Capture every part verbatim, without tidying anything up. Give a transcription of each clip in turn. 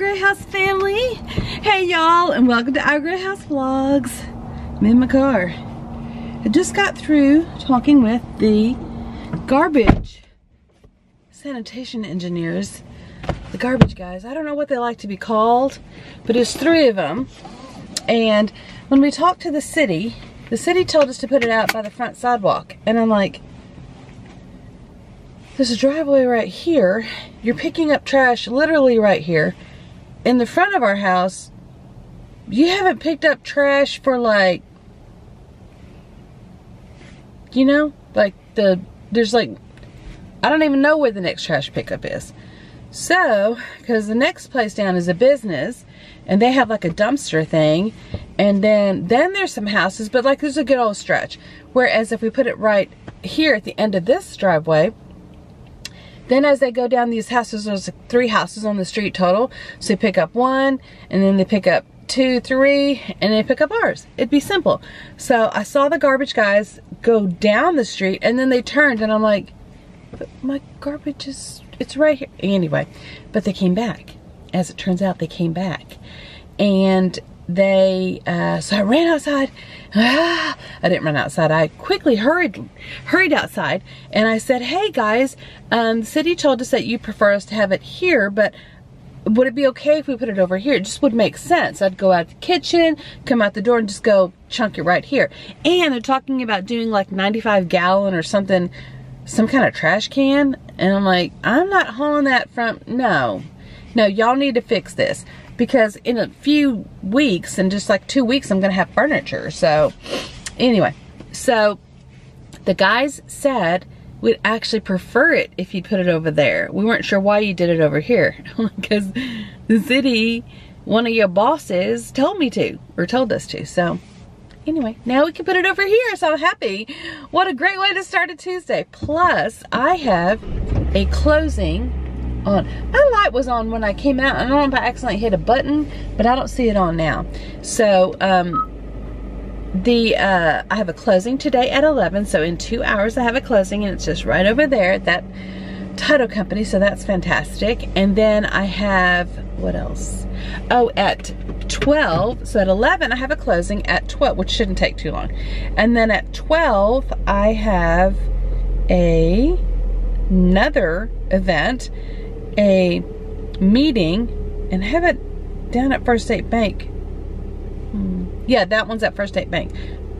Gray House family. Hey y'all, and welcome to Our Gray House Vlogs. I'm in my car. I just got through talking with the garbage sanitation engineers, the garbage guys. I don't know what they like to be called, but it's three of them. And when we talked to the city, the city told us to put it out by the front sidewalk. And I'm like, there's a driveway right here. You're picking up trash literally right here. In the front of our house, you haven't picked up trash for like, you know, like the, there's like, I don't even know where the next trash pickup is. So, because the next place down is a business and they have like a dumpster thing, and then then there's some houses, but like there's a good old stretch. Whereas if we put it right here at the end of this driveway, then as they go down these houses, there's like three houses on the street total. So they pick up one, and then they pick up two, three, and they pick up ours. It'd be simple. So I saw the garbage guys go down the street, and then they turned, and I'm like, but my garbage is, it's right here. Anyway, but they came back. As it turns out, they came back. And they, uh, so I ran outside. Ah, I didn't run outside. I quickly hurried hurried outside. And I said, hey guys, um, the city told us that you prefer us to have it here, but would it be okay if we put it over here? It just would make sense. I'd go out the kitchen, come out the door, and just go chunk it right here. And they're talking about doing like ninety-five gallon or something, some kind of trash can, and I'm like, I'm not hauling that from, no. No, y'all need to fix this, because in a few weeks, in just like two weeks, I'm gonna have furniture. So anyway, so the guys said, we'd actually prefer it if you'd put it over there. We weren't sure why you did it over here, because the city, one of your bosses told me to, or told us to, so. Anyway, now we can put it over here, so I'm happy. What a great way to start a Tuesday. Plus, I have a closing on. My light was on when I came out. I don't know if I accidentally hit a button, but I don't see it on now. So, um, the uh, I have a closing today at eleven, so in two hours I have a closing, and it's just right over there at that title company, so that's fantastic. And then I have, what else? Oh, at twelve, so at eleven I have a closing at twelve, which shouldn't take too long. And then at twelve I have a another event, a meeting, and I have it down at First State Bank. Hmm. Yeah, that one's at First State Bank.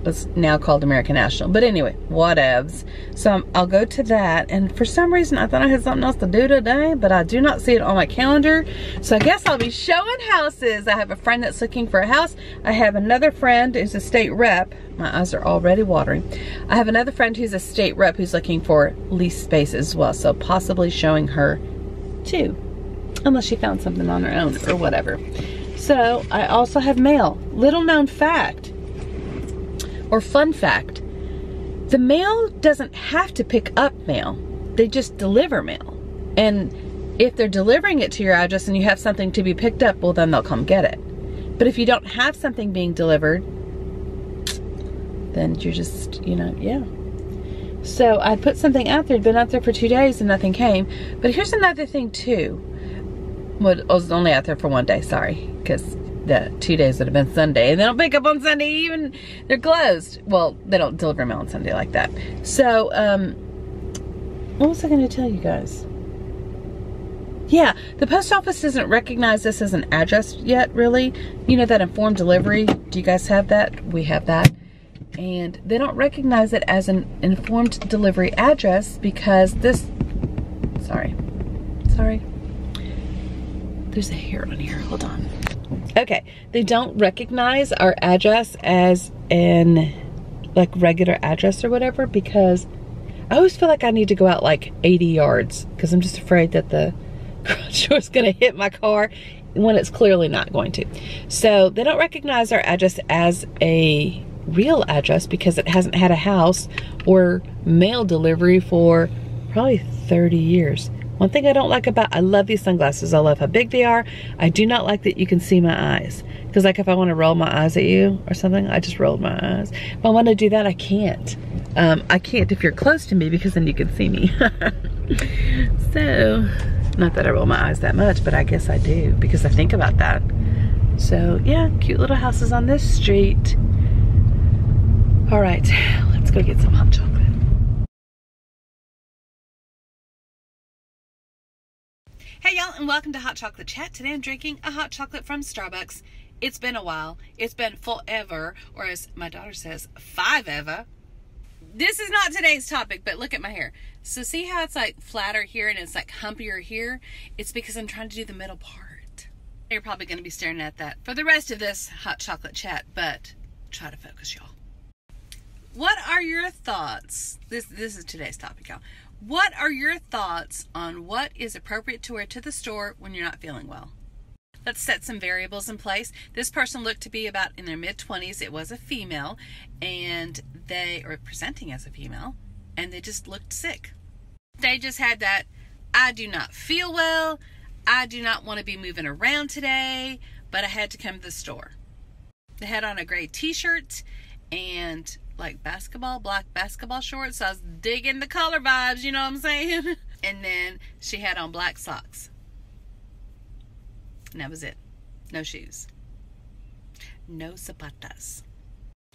It's now called American National, but anyway, whatevs. So I'm, I'll go to that, and for some reason I thought I had something else to do today, but I do not see it on my calendar, so I guess I'll be showing houses. I have a friend that's looking for a house. I have another friend who's a state rep. My eyes are already watering. I have another friend who's a state rep who's looking for lease space as well, so possibly showing her too, unless she found something on her own or whatever. So I also have mail. Little known fact, or fun fact, the mail doesn't have to pick up mail. They just deliver mail. And if they're delivering it to your address and you have something to be picked up, well then they'll come get it. But if you don't have something being delivered, then you're just, you know, yeah. So I put something out there, been out there for two days and nothing came. But here's another thing too. Well, I was only out there for one day, sorry, because the two days would have been Sunday, and they don't pick up on Sunday even. They're closed. Well, they don't deliver mail on Sunday like that. So, um, what was I going to tell you guys? Yeah, the post office doesn't recognize this as an address yet, really. You know, that informed delivery. Do you guys have that? We have that. And they don't recognize it as an informed delivery address because this, sorry, sorry. There's a hair on here, hold on. Okay, they don't recognize our address as an, like, regular address or whatever, because I always feel like I need to go out like eighty yards because I'm just afraid that the garage door is gonna hit my car when it's clearly not going to. So they don't recognize our address as a real address because it hasn't had a house or mail delivery for probably thirty years. One thing I don't like about, I love these sunglasses. I love how big they are. I do not like that you can see my eyes. Because like if I want to roll my eyes at you or something, I just rolled my eyes. If I want to do that, I can't. Um, I can't if you're close to me because then you can see me. So, Not that I roll my eyes that much, but I guess I do because I think about that. So yeah, cute little houses on this street. All right, let's go get some hot chocolate. Hey y'all, and welcome to Hot Chocolate Chat. Today I'm drinking a hot chocolate from Starbucks. It's been a while. It's been forever, or as my daughter says, five ever. This is not today's topic, but look at my hair. So see how it's like flatter here and it's like humpier here? It's because I'm trying to do the middle part. You're probably gonna be staring at that for the rest of this hot chocolate chat, but try to focus, y'all. What are your thoughts? This, this is today's topic, y'all. What are your thoughts on what is appropriate to wear to the store when you're not feeling well? Let's set some variables in place. This person looked to be about in their mid twenties. It was a female, and they were presenting as a female, and they just looked sick. They just had that, I do not feel well, I do not want to be moving around today, but I had to come to the store. They had on a gray t-shirt and like basketball, black basketball shorts, so I was digging the color vibes, you know what I'm saying? And then she had on black socks. And that was it. No shoes. No zapatas.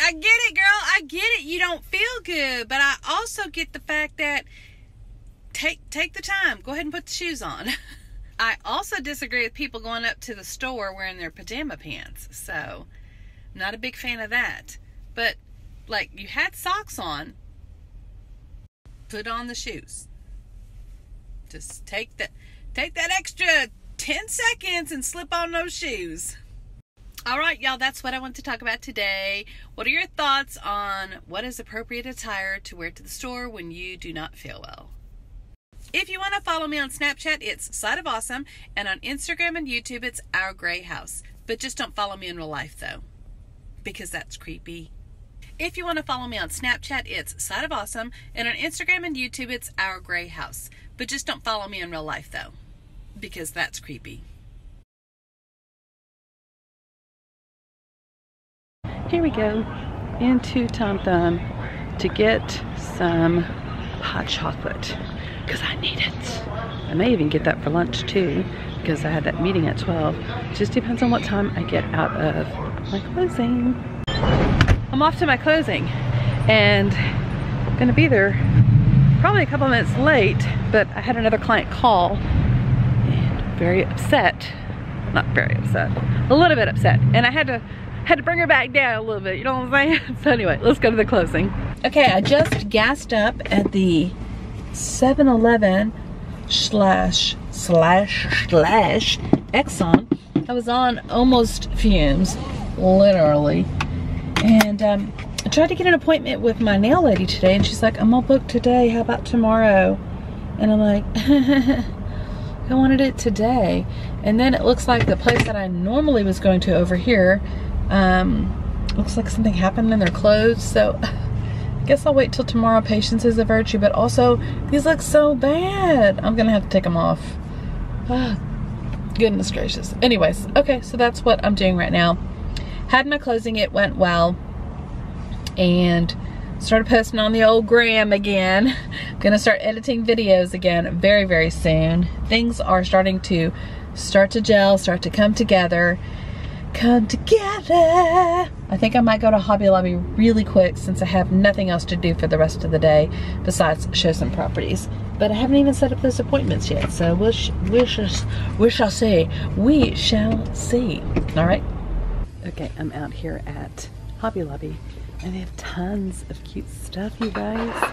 I get it, girl. I get it. You don't feel good. But I also get the fact that take take the time. Go ahead and put the shoes on. I also disagree with people going up to the store wearing their pajama pants. So, not a big fan of that. But, like, you had socks on. Put on the shoes. Just take the, take that extra ten seconds and slip on those shoes. All right, y'all, that's what I want to talk about today. What are your thoughts on what is appropriate attire to wear to the store when you do not feel well? If you want to follow me on Snapchat, it's Side of Awesome, and on Instagram and YouTube, it's Our Gray House. But just don't follow me in real life, though, because that's creepy. If you want to follow me on Snapchat, it's Side of Awesome, and on Instagram and YouTube, it's Our Gray House. But just don't follow me in real life, though, because that's creepy. Here we go into Tom Thumb to get some hot chocolate because I need it. I may even get that for lunch too because I had that meeting at twelve. It just depends on what time I get out of my closing. I'm off to my closing and I'm gonna be there probably a couple minutes late, but I had another client call. Very upset, not very upset, a little bit upset, and I had to had to bring her back down a little bit, you know what I'm saying? So anyway, let's go to the closing. Okay, I just gassed up at the seven eleven slash slash slash Exxon. I was on almost fumes, literally, and um, I tried to get an appointment with my nail lady today, and she's like, I'm all booked today, how about tomorrow? And I'm like, I wanted it today. And then it looks like the place that I normally was going to over here, um, looks like something happened and they're closed. So I guess I'll wait till tomorrow. Patience is a virtue, but also these look so bad. I'm gonna have to take them off. Oh, goodness gracious. Anyways, okay, so that's what I'm doing right now. Had my closing, it went well. And started posting on the old gram again. I'm gonna start editing videos again very, very soon. Things are starting to start to gel, start to come together. Come together. I think I might go to Hobby Lobby really quick since I have nothing else to do for the rest of the day besides show some properties. But I haven't even set up those appointments yet. So we'll sh we, sh we shall see. We shall see. All right. Okay, I'm out here at Hobby Lobby. And they have tons of cute stuff, you guys,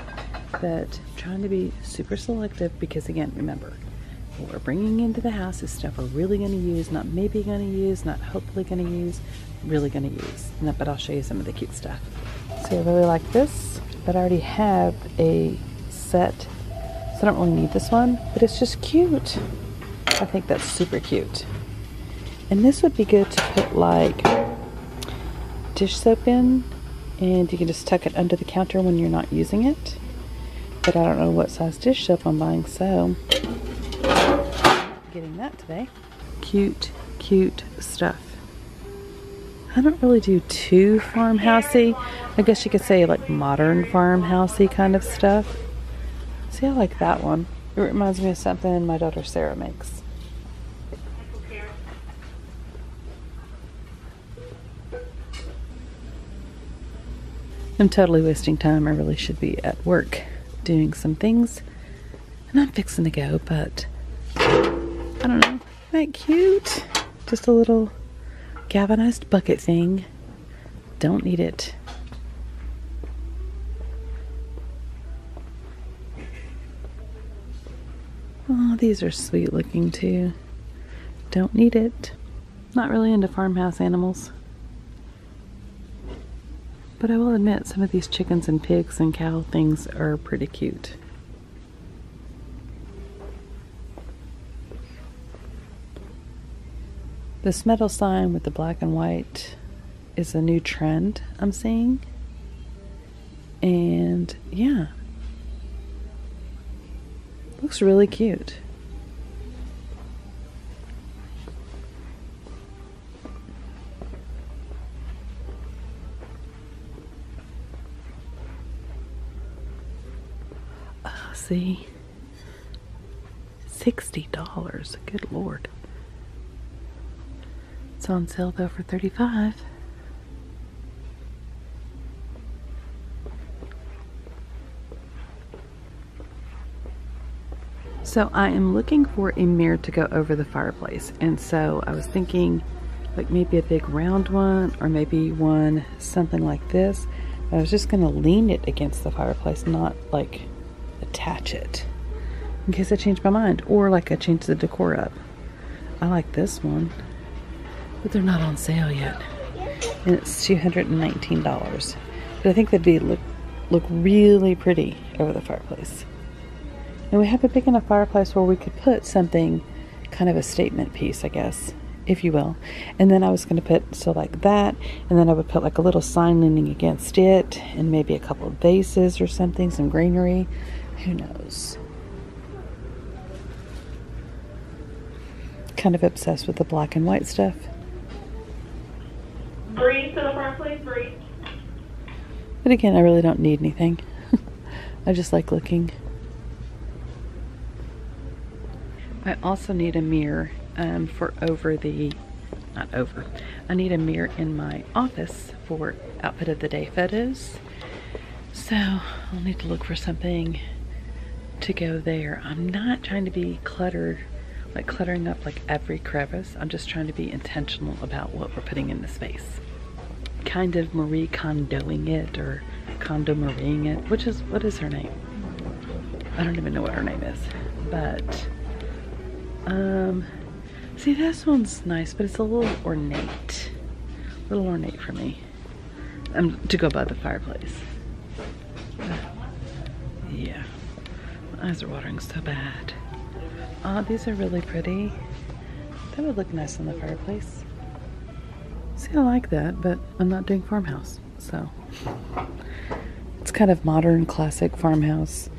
but I'm trying to be super selective because, again, remember, what we're bringing into the house is stuff we're really going to use, not maybe going to use, not hopefully going to use, really going to use. No, but I'll show you some of the cute stuff. So I really like this, but I already have a set, so I don't really need this one, but it's just cute. I think that's super cute. And this would be good to put, like, dish soap in. And you can just tuck it under the counter when you're not using it. But I don't know what size dish soap I'm buying, so getting that today. Cute, cute stuff. I don't really do too farmhousey. I guess you could say like modern farmhousey kind of stuff. See, I like that one. It reminds me of something my daughter Sarah makes. I'm totally wasting time. I really should be at work doing some things. And I'm fixing to go, but I don't know. Isn't that cute? Just a little galvanized bucket thing. Don't need it. Oh, these are sweet looking too. Don't need it. Not really into farmhouse animals. But I will admit, some of these chickens and pigs and cow things are pretty cute. This metal sign with the black and white is a new trend I'm seeing. And yeah. Looks really cute. See, sixty dollars, good lord. It's on sale though for thirty-five dollars. So I am looking for a mirror to go over the fireplace, and so I was thinking like maybe a big round one, or maybe one something like this. I was just gonna lean it against the fireplace, not like attach it, in case I change my mind, or like I change the decor up. I like this one, but they're not on sale yet, and it's two hundred nineteen dollars, but I think that'd be look look really pretty over the fireplace. And we have a big enough fireplace where we could put something, kind of a statement piece, I guess, if you will. And then I was going to put, so like that, and then I would put like a little sign leaning against it, and maybe a couple of vases or something, some greenery. Who knows? Kind of obsessed with the black and white stuff. Breathe to the fireplace, breathe. But again, I really don't need anything. I just like looking. I also need a mirror um, for over the, not over, I need a mirror in my office for outfit of the day photos. So I'll need to look for something to go there. I'm not trying to be clutter, like cluttering up like every crevice. I'm just trying to be intentional about what we're putting in the space. Kind of Marie Kondoing it, or Kondo Marieing it, which is, what is her name? I don't even know what her name is, but um, see, this one's nice, but it's a little ornate, a little ornate for me um, to go by the fireplace. Yeah, my eyes are watering so bad. Ah, oh, these are really pretty. That would look nice on the fireplace. See, I like that, but I'm not doing farmhouse, so it's kind of modern, classic farmhouse,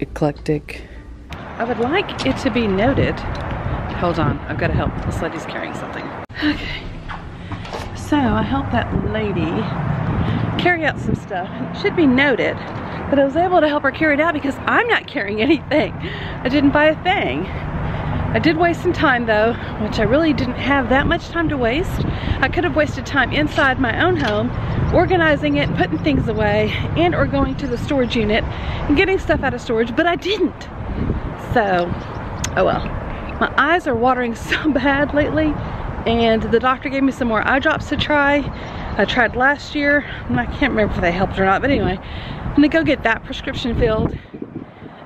eclectic. I would like it to be noted. Hold on, I've got to help. This lady's carrying something. Okay, so I helped that lady carry out some stuff. It should be noted that I was able to help her carry it out because I'm not carrying anything. I didn't buy a thing. I did waste some time though, which I really didn't have that much time to waste. I could have wasted time inside my own home, organizing it and putting things away, and or going to the storage unit and getting stuff out of storage, but I didn't. So, oh well. My eyes are watering so bad lately, and the doctor gave me some more eye drops to try. I tried last year, and I can't remember if they helped or not, but anyway, I'm gonna go get that prescription filled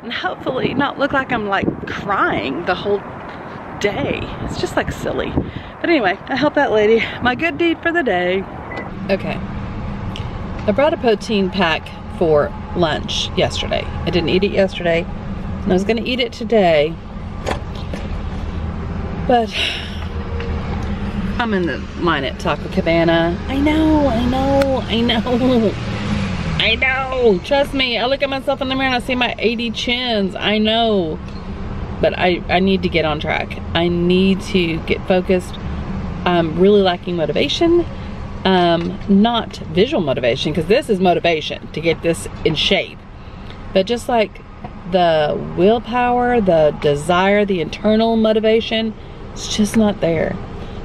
and hopefully not look like I'm like crying the whole day. It's just like silly. But anyway, I helped that lady. My good deed for the day. Okay, I brought a protein pack for lunch yesterday. I didn't eat it yesterday, and I was gonna eat it today, but I'm in the line at Taco Cabana. I know, I know, I know. I know, trust me. I look at myself in the mirror and I see my eighty chins, I know. But I, I need to get on track. I need to get focused. I'm really lacking motivation. Um, not visual motivation, because this is motivation to get this in shape. But just like the willpower, the desire, the internal motivation, it's just not there.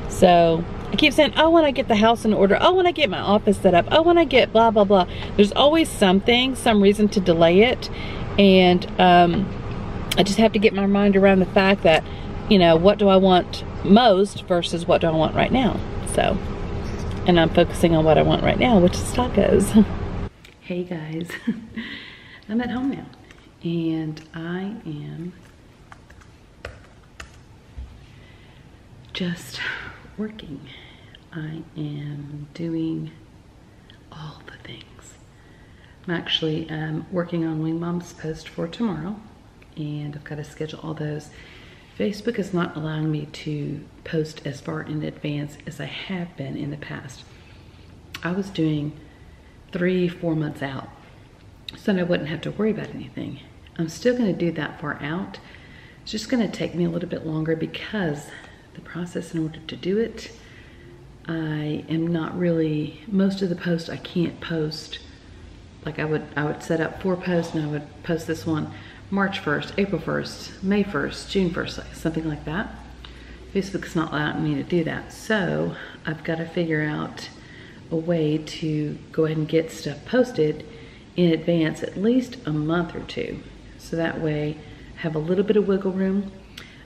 So I keep saying, oh, when I get the house in order, oh, when I get my office set up, oh, when I get blah, blah, blah. There's always something, some reason to delay it. And um, I just have to get my mind around the fact that, you know, what do I want most versus what do I want right now? So, and I'm focusing on what I want right now, which is tacos. Hey guys, I'm at home now and I am just working. I am doing all the things. I'm actually um, working on Wing Mom's post for tomorrow and I've got to schedule all those. Facebook is not allowing me to post as far in advance as I have been in the past. I was doing three, four months out, so I wouldn't have to worry about anything. I'm still gonna do that far out. It's just gonna take me a little bit longer because the process in order to do it, I am not really, most of the posts I can't post. Like I would, I would set up four posts and I would post this one March first, April first, May first, June first, something like that. Facebook's not allowing me to do that. So I've got to figure out a way to go ahead and get stuff posted in advance, at least a month or two. So that way I have a little bit of wiggle room.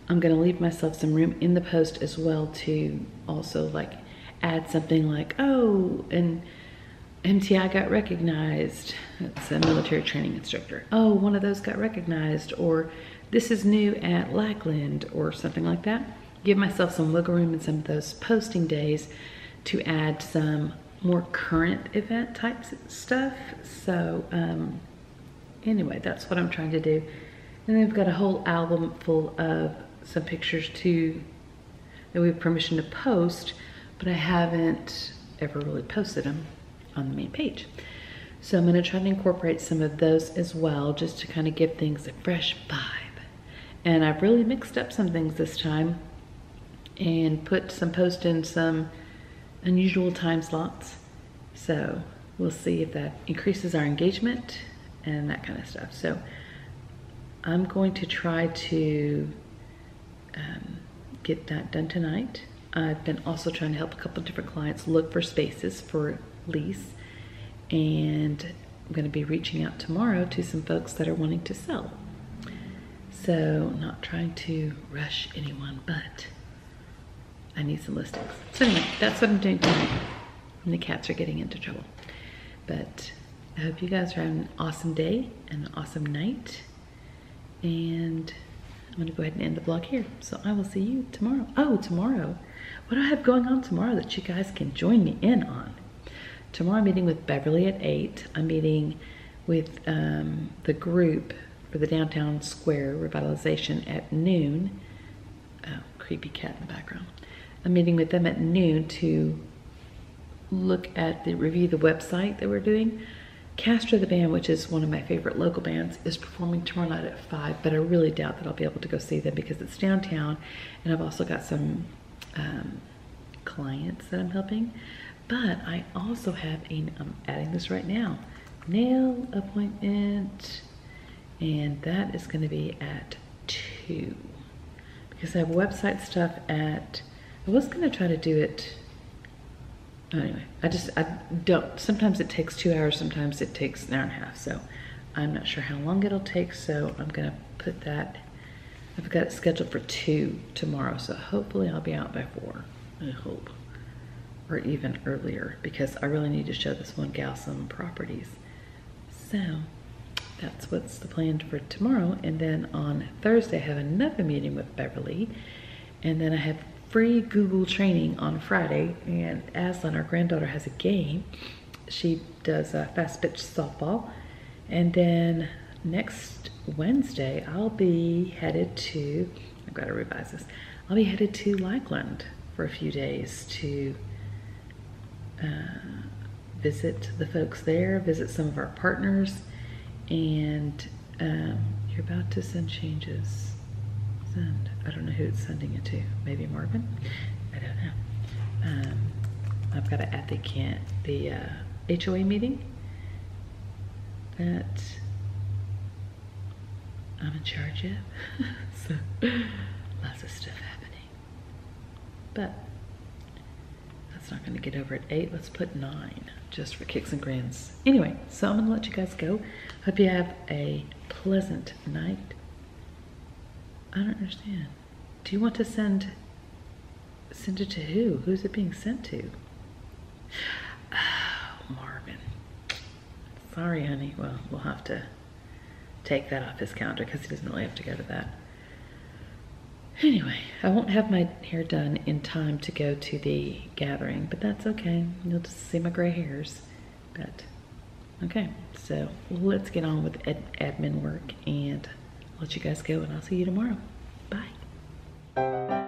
I'm going to leave myself some room in the post as well to also like add something like, oh, and M T I got recognized. That's a military training instructor. Oh, one of those got recognized, or this is new at Lackland, or something like that. Give myself some wiggle room in some of those posting days to add some more current event types stuff. So um, anyway, that's what I'm trying to do. And then I've got a whole album full of some pictures too that we have permission to post, but I haven't ever really posted them on the main page. So I'm gonna try to incorporate some of those as well, just to kind of give things a fresh vibe. And I've really mixed up some things this time and put some posts in some unusual time slots. So we'll see if that increases our engagement and that kind of stuff. So I'm going to try to um, get that done tonight. I've been also trying to help a couple different clients look for spaces for lease, and I'm going to be reaching out tomorrow to some folks that are wanting to sell. So not trying to rush anyone, but I need some listings. So anyway, that's what I'm doing tonight, and the cats are getting into trouble. But I hope you guys are having an awesome day and an awesome night, and I'm going to go ahead and end the vlog here. So I will see you tomorrow. Oh, tomorrow, what do I have going on tomorrow that you guys can join me in on? Tomorrow I'm meeting with Beverly at eight. I'm meeting with um, the group for the downtown square revitalization at noon. Oh, creepy cat in the background. I'm meeting with them at noon to look at the review the website that we're doing. Castro the band, which is one of my favorite local bands, is performing tomorrow night at five, but I really doubt that I'll be able to go see them because it's downtown, and I've also got some um, clients that I'm helping. But I also have a, I'm adding this right now, nail appointment, and that is going to be at two because I have website stuff at, I was going to try to do it, anyway, I just, I don't, sometimes it takes two hours, sometimes it takes an hour and a half, so I'm not sure how long it'll take, so I'm going to put that, I've got it scheduled for two tomorrow, so hopefully I'll be out by four, I hope. Or even earlier, because I really need to show this one gal some properties. So that's what's the plan for tomorrow. And then on Thursday I have another meeting with Beverly, and then I have free Google training on Friday, and Aslan, our granddaughter, has a game. She does a fast pitch softball. And then next Wednesday I'll be headed to, I've got to revise this, I'll be headed to Lakeland for a few days to Uh, visit the folks there, visit some of our partners, and um, you're about to send changes. Send. I don't know who it's sending it to. Maybe Marvin? I don't know. Um, I've got to add the can't, the uh, H O A meeting that I'm in charge of. So lots of stuff happening. But that's not gonna get over at eight. Let's put nine just for kicks and grins. Anyway, so I'm gonna let you guys go. Hope you have a pleasant night. I don't understand. Do you want to send send it to who? Who's it being sent to? Oh, Marvin. Sorry, honey. Well, we'll have to take that off his calendar because he doesn't really have to go to that. Anyway, I won't have my hair done in time to go to the gathering, but that's okay. You'll just see my gray hairs. But, okay. So, let's get on with ad admin work and let you guys go, and I'll see you tomorrow. Bye.